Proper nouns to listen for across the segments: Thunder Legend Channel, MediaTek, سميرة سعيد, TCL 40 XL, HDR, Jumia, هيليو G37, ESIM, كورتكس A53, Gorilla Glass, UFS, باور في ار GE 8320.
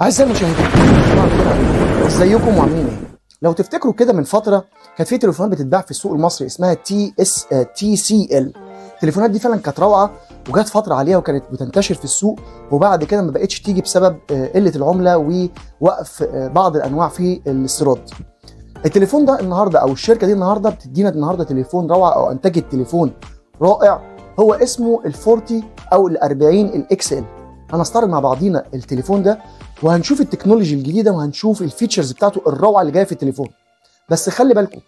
اعزائي المشاهدين، ازيكم وعاملين ايه؟ لو تفتكروا كده من فتره كانت في تليفونات بتتباع في السوق المصري اسمها TCL. التليفونات دي فعلا كانت روعه وجات فتره عليها وكانت بتنتشر في السوق، وبعد كده ما بقتش تيجي بسبب قله العمله ووقف بعض الانواع في الاستيراد. التليفون ده النهارده او الشركه دي النهارده بتدينا النهارده تليفون روعه او انتجت تليفون رائع، هو اسمه ال 40 او ال 40 الاكسل. هنستعرض مع بعضينا التليفون ده وهنشوف التكنولوجي الجديده وهنشوف الفيتشرز بتاعته الروعه اللي جايه في التليفون. بس خلي بالكم،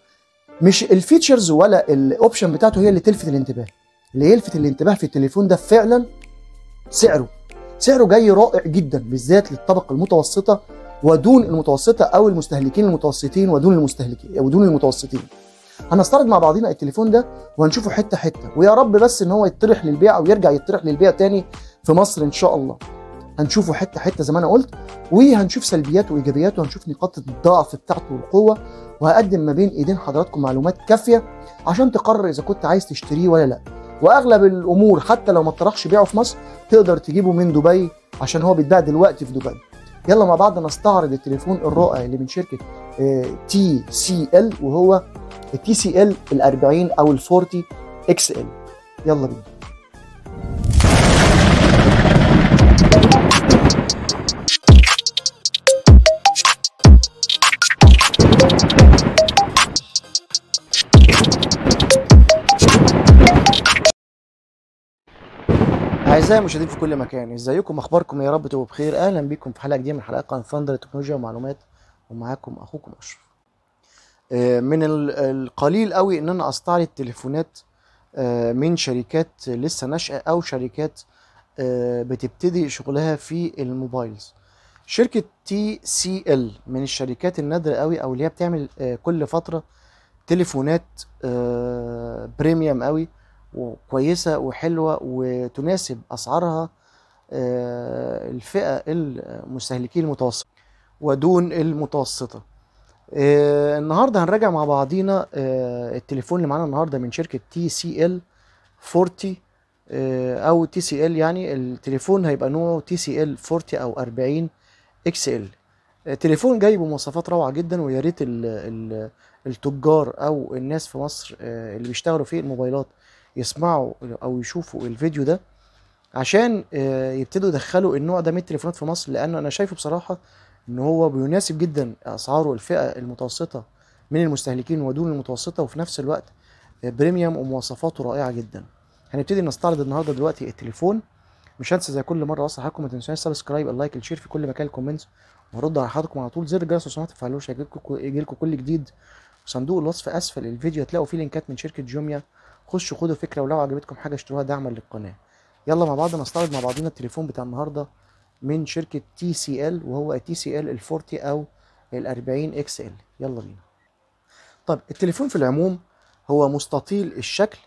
مش الفيتشرز ولا الاوبشن بتاعته هي اللي تلفت الانتباه. اللي يلفت الانتباه في التليفون ده فعلا سعره جاي رائع جدا، بالذات للطبقه المتوسطه ودون المتوسطه او المستهلكين المتوسطين ودون المتوسطين. هنستعرض مع بعضينا التليفون ده وهنشوفه حته حته، ويا رب بس ان هو يطرح للبيع او يرجع يطرح للبيع تاني في مصر ان شاء الله. هنشوفه حته حته زي ما انا قلت، وهنشوف سلبياته وايجابياته وهنشوف نقاط الضعف بتاعته والقوه، وهقدم ما بين ايدين حضراتكم معلومات كافيه عشان تقرر اذا كنت عايز تشتريه ولا لا. واغلب الامور حتى لو ما اطرحش بيعه في مصر تقدر تجيبه من دبي عشان هو بيتباع دلوقتي في دبي. يلا مع بعض نستعرض التليفون الرائع اللي من شركه TCL، وهو TCL 40 او ال 40 XL. يلا بينا. اعزائي المشاهدين في كل مكان، ازيكم؟ اخباركم؟ يا رب تبقوا بخير. اهلا بكم في حلقه جديده من حلقات قناه ثاندر للتكنولوجيا والمعلومات، ومعاكم اخوكم اشرف. من القليل قوي ان انا استعرض تليفونات من شركات لسه ناشئه او شركات بتبتدي شغلها في الموبايلز. شركه TCL من الشركات النادره قوي، او اللي هي بتعمل كل فتره تليفونات بريميوم قوي وكويسه وحلوه وتناسب اسعارها الفئه المستهلكين المتوسط ودون المتوسطه. النهارده هنراجع مع بعضينا التليفون اللي معانا النهارده من شركه TCL 40 او TCL، يعني التليفون هيبقى نوعه TCL 40 او 40 XL. تليفون جاي بمواصفات روعه جدا، ويا ريت التجار او الناس في مصر اللي بيشتغلوا في الموبايلات يسمعوا او يشوفوا الفيديو ده عشان يبتدوا يدخلوا النوع ده من التليفونات في مصر، لانه انا شايفه بصراحه ان هو بيناسب جدا اسعاره الفئه المتوسطه من المستهلكين ودون المتوسطه، وفي نفس الوقت بريميوم ومواصفاته رائعه جدا. هنبتدي نستعرض النهارده دلوقتي التليفون. مش هنسى زي كل مره اصلا حضراتكم ما تنسوش سبسكرايب، اللايك، الشير في كل مكان، الكومنتس، وهرد على حضراتكم على طول. زر الجرس لو سمحت تفعلوه عشان يجيلكم كل جديد. صندوق الوصف اسفل الفيديو هتلاقوا فيه لينكات من شركه جوميا، خشوا خدوا فكره، ولو عجبتكم حاجه اشتروها دعما للقناه. يلا مع بعض نستعرض مع بعضنا التليفون بتاع النهارده من شركه TCL، وهو TCL 40 او 40 XL. يلا بينا. طب التليفون في العموم هو مستطيل الشكل،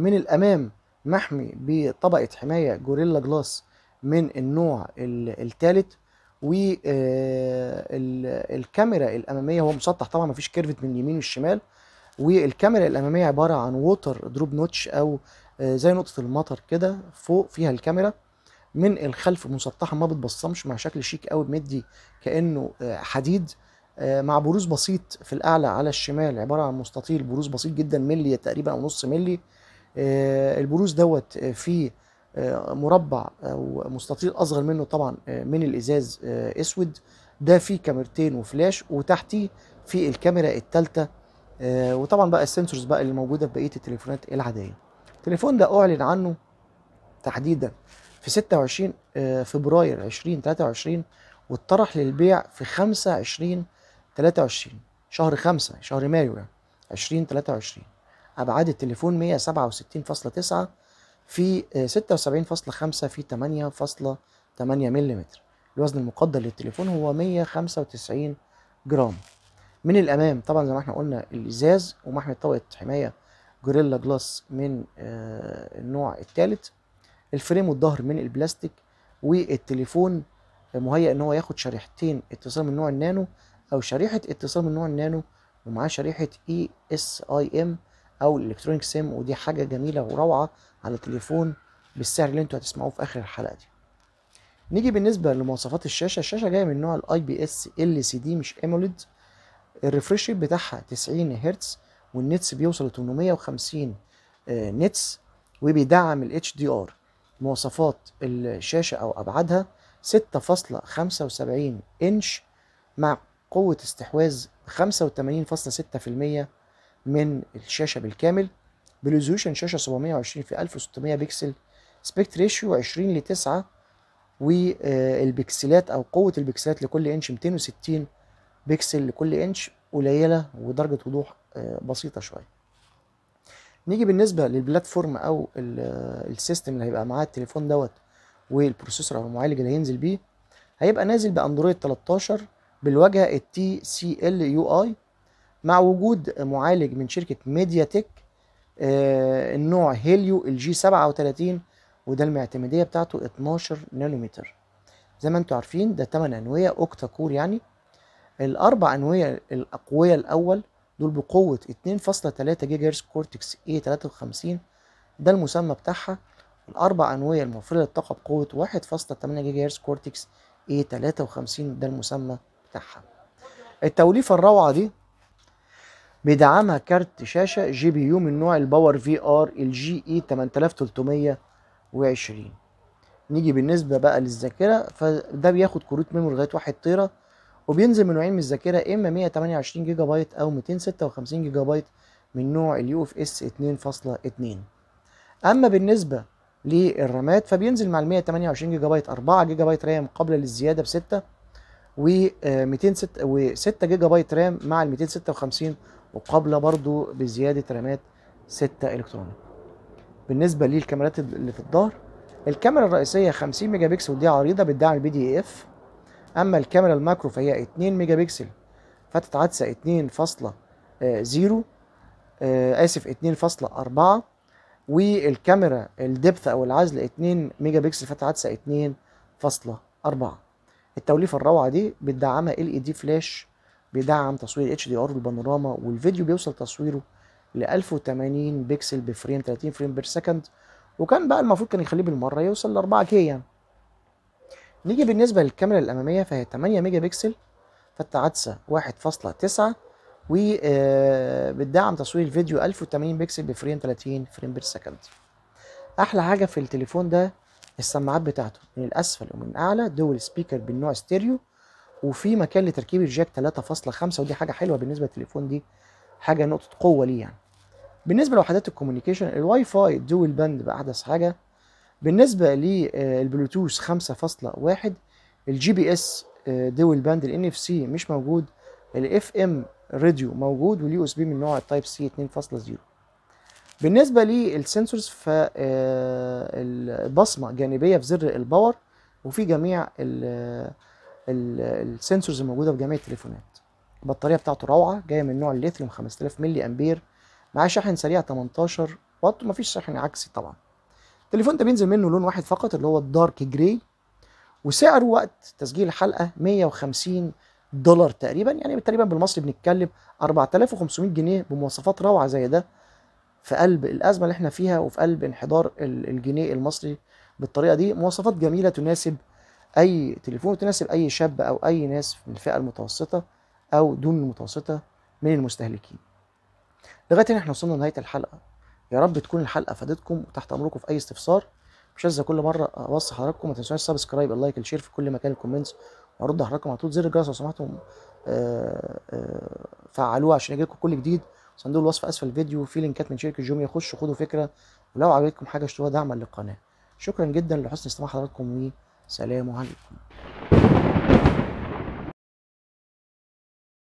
من الامام محمي بطبقه حمايه جوريلا جلاس من النوع الثالث، والكاميرا الاماميه هو مسطح طبعا، مفيش كيرفت من اليمين والشمال، والكاميرا الاماميه عباره عن ووتر دروب نوتش او زي نقطه المطر كده فوق فيها الكاميرا. من الخلف مسطحه ما بتبصمش، مع شكل شيك قوي مدي كانه حديد، مع بروز بسيط في الاعلى على الشمال عباره عن مستطيل، بروز بسيط جدا ملي تقريبا او نص ملي. البروز دوت فيه مربع او مستطيل اصغر منه طبعا من الازاز اسود، ده فيه كاميرتين وفلاش، وتحتيه في الكاميرا الثالثه، وطبعا بقى السنسورز بقى اللي موجوده في بقيه التليفونات العاديه. التليفون ده اعلن عنه تحديدا في 26 فبراير 2023، واتطرح للبيع في 25/23 شهر مايو يعني 2023. ابعاد التليفون 167.9 في 76.5 في 8.8 ملم. الوزن المقدر للتليفون هو 195 جرام. من الامام طبعا زي ما احنا قلنا الازاز، ومحمي طبقه حمايه جوريلا جلاس من النوع الثالث. الفريم والظهر من البلاستيك، والتليفون مهيئ ان هو ياخد شريحتين اتصال من نوع النانو او شريحه اتصال من نوع النانو، ومعاه شريحه ESIM او الكترونيك سيم، ودي حاجه جميله وروعه على تليفون بالسعر اللي انتوا هتسمعوه في اخر الحلقه دي. نيجي بالنسبه لمواصفات الشاشه، الشاشه جايه من نوع الاي بي اس ال سي دي مش اموليد، الريفرش ريت بتاعها 90 هرتز، والنتس بيوصل ل 850 نتس، وبيدعم الاتش دي ار. مواصفات الشاشه او ابعادها 6.75 انش مع قوه استحواذ 85.6% من الشاشه بالكامل، بريزولوشن شاشه 720×1600 بكسل، سبيكت ريشيو 20:9، والبكسلات او قوه البكسلات لكل انش 260 بكسل لكل انش، قليله ودرجه وضوح بسيطه شويه. نيجي بالنسبه للبلاتفورم او السيستم اللي هيبقى معاه التليفون دوت والبروسيسور او المعالج اللي هينزل بيه، هيبقى نازل باندرويد 13 بالواجهه TCL UI مع وجود معالج من شركه ميديا تك النوع هيليو G37، وده المعتمديه بتاعته 12 نانومتر. زي ما انتم عارفين ده 8 انويه اوكتا كور، يعني الاربع انويه الاقوياء الاول دول بقوه 2.3 جيجا هرتز كورتكس A53، ده المسمى بتاعها. الاربع انويه الموفره للطاقه بقوه 1.8 جيجا هرتز كورتكس A53، ده المسمى بتاعها. التوليفه الروعه دي بيدعمها كارت شاشه جي بي يو من نوع الباور في ار GE 8320. نيجي بالنسبه بقى للذاكره، فده بياخد كروت ميمو لغايه 1 تيرا، وبينزل من نوعين من الذاكره، اما 128 جيجا بايت او 256 جيجا بايت من نوع UFS 2.2. اما بالنسبه للرامات فبينزل مع ال 128 جيجا بايت 4 جيجا بايت رام قابله للزياده ب 6، و 6 جيجا بايت رام مع ال 256 وقابله برضو بزياده رامات 6 الكتروني. بالنسبه للكاميرات اللي في الظهر، الكاميرا الرئيسيه 50 ميجا بكسل ودي عريضه بتدعم الPDAF، اما الكاميرا الماكرو فهي 2 ميجا بكسل فتحه عدسه 2.4، والكاميرا الدبث او العزل 2 ميجا بكسل فتحه عدسه 2.4. التوليفه الروعه دي بتدعمها LED فلاش، بيدعم تصوير HDR والبانوراما، والفيديو بيوصل تصويره ل 1080 بكسل بفريم 30 فريم بير سكند، وكان بقى المفروض كان يخليه بالمره يوصل ل 4K يعني. نيجي بالنسبه للكاميرا الاماميه فهي 8 ميجا بكسل فتحه عدسه 1.9، وبتدعم تصوير الفيديو 1080 بكسل بفريم 30 فريم بير سكند. احلى حاجه في التليفون ده السماعات بتاعته، من الاسفل ومن اعلى دول سبيكر بالنوع ستيريو، وفي مكان لتركيب الجاك 3.5، ودي حاجه حلوه بالنسبه للتليفون، دي حاجه نقطه قوه ليه يعني. بالنسبه لوحدات الكوميونيكيشن الواي فاي الدول باند بقى احدث حاجه، بالنسبه للبلوتوث 5.1، الجي بي اس دول باند، الNFC مش موجود، الFM راديو موجود، والUSB من نوع التايب سي 2.0. بالنسبه للسنسورز فالبصمه جانبيه في زر الباور، وفي جميع السنسورز الموجوده في جميع التليفونات. البطاريه بتاعته روعه، جايه من نوع الليثيوم 5000 ملي امبير، معاه شحن سريع 18 واط، مفيش شحن عكسي طبعا. التليفون ده بينزل منه لون واحد فقط اللي هو الدارك جراي، وسعره وقت تسجيل الحلقه $150 تقريبا، يعني تقريبا بالمصري بنتكلم 4500 جنيه بمواصفات روعه زي ده، في قلب الازمه اللي احنا فيها وفي قلب انحدار الجنيه المصري بالطريقه دي. مواصفات جميله تناسب اي تليفون، وتناسب اي شاب او اي ناس من الفئه المتوسطه او دون المتوسطه من المستهلكين. لغايه هنا احنا وصلنا لنهايه الحلقه، يا رب تكون الحلقه فادتكم، وتحت امركم في اي استفسار. مش عايز كل مره اوصي حضراتكم ما تنسوناش السبسكرايب، اللايك، الشير في كل مكان، الكومنتس، وارد حضراتكم على طول زر الجرس لو سمحتوا فعلوه عشان يجيلكم كل جديد. صندوق الوصف اسفل الفيديو في لينكات من شركه جوميا، خشوا خدوا فكره، ولو عجبتكم حاجه اشتروها دعما للقناه. شكرا جدا لحسن استماع حضراتكم، وسلام عليكم.